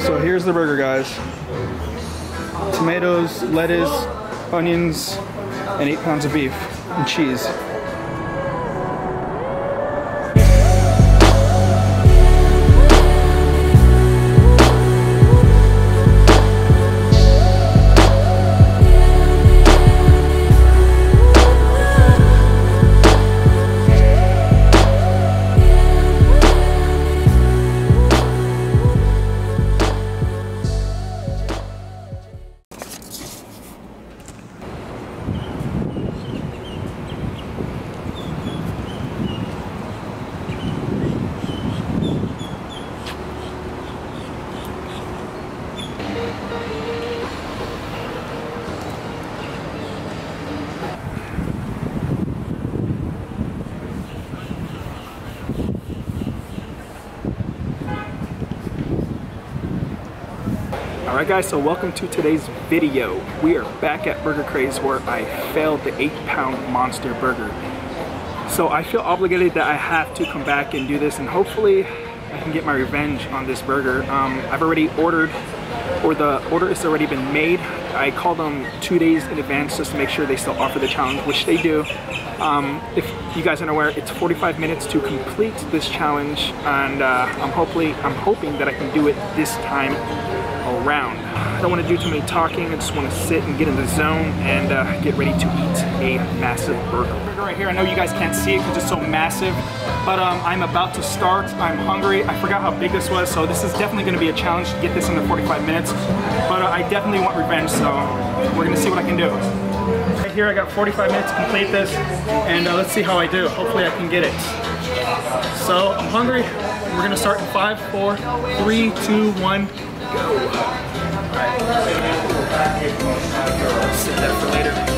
So here's the burger, guys. Tomatoes, lettuce, onions, and 8 pounds of beef and cheese. Alright guys, so welcome to today's video. We are back at Burger Craze where I failed the 8-pound monster burger. So I feel obligated that I have to come back and do this, and hopefully I can get my revenge on this burger. I've already ordered, or the order has already been made. I called them 2 days in advance just to make sure they still offer the challenge, which they do. If you guys aren't aware, it's 45 minutes to complete this challenge, and I'm hoping that I can do it this time around. I don't want to do too many talking. I just want to sit and get in the zone and get ready to eat a massive burger. Right here, I know you guys can't see it because it's so massive, but I'm about to start. I'm hungry. I forgot how big this was, so this is definitely going to be a challenge to get this under 45 minutes, but I definitely want revenge, so we're going to see what I can do. Right here, I got 45 minutes to complete this, and let's see how I do. Hopefully I can get it. So, I'm hungry. We're going to start in 5, 4, 3, 2, 1. Go. All right. I'll save that for later.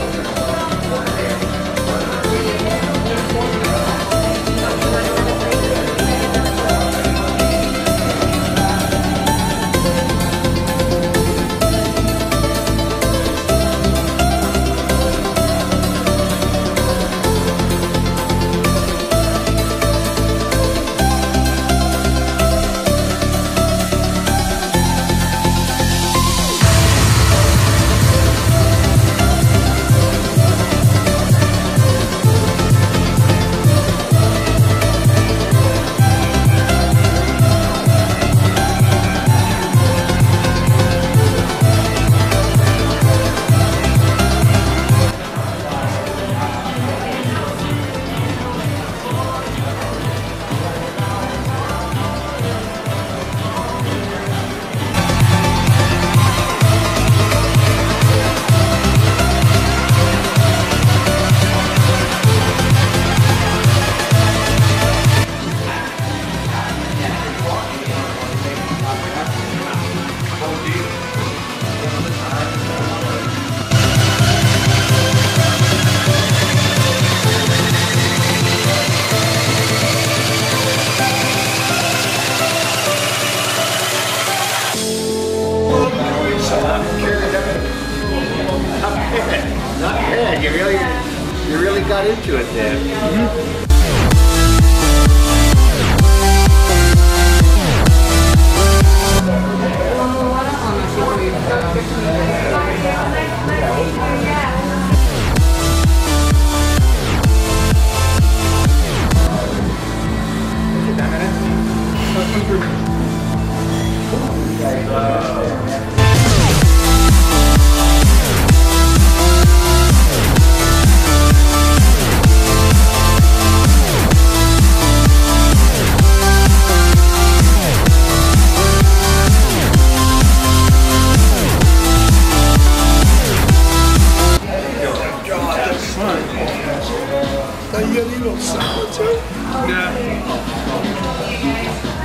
You really got into it there. Mm-hmm.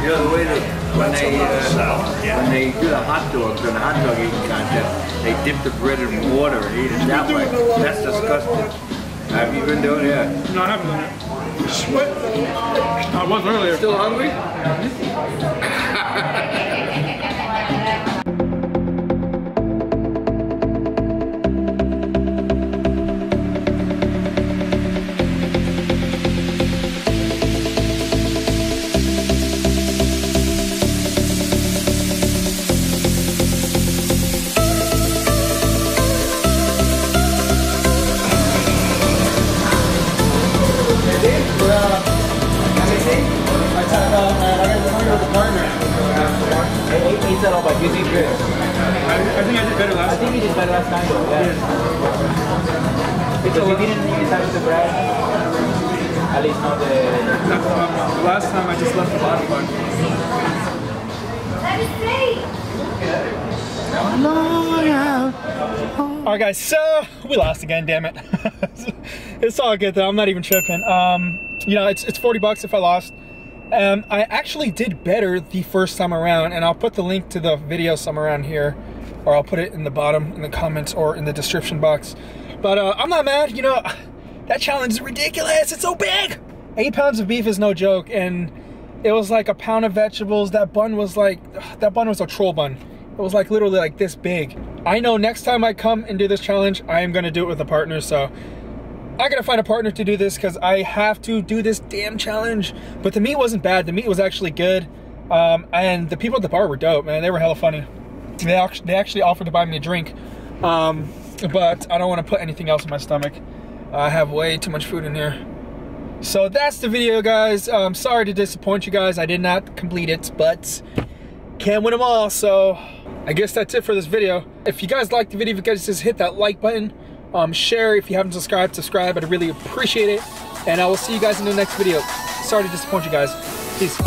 You know, the way that when they do the hot dogs and the hot dog eating contest, they dip the bread in water and eat it that way. That's disgusting. Have you been doing it? No, I haven't done it. You sweat? I was earlier. Still hungry? Ate that all, but you did good. I think I did better last time. I think you did better last time, though, yeah. Because you didn't even touch the bread. At least not the... Last time I just left the bottom part. Let me see! Alright guys, so we lost again, damn it. It's all good though, I'm not even tripping. You know, it's 40 bucks if I lost. I actually did better the first time around, and I'll put the link to the video somewhere around here, or I'll put it in the bottom in the comments or in the description box. But I'm not mad, you know, that challenge is ridiculous, it's so big! 8 pounds of beef is no joke, and it was like a pound of vegetables. That bun was like, that bun was a troll bun. It was like literally like this big. I know next time I come and do this challenge, I am gonna do it with a partner, so I gotta find a partner to do this because I have to do this damn challenge. But the meat wasn't bad, the meat was actually good. And the people at the bar were dope, man, they were hella funny. They actually offered to buy me a drink, but I don't wanna put anything else in my stomach. I have way too much food in here. So that's the video, guys. I'm sorry to disappoint you guys, I did not complete it, but can't win them all, so I guess that's it for this video. If you guys liked the video, if you guys just hit that like button, share. If you haven't subscribed, subscribe. I'd really appreciate it. And I will see you guys in the next video. Sorry to disappoint you guys. Peace.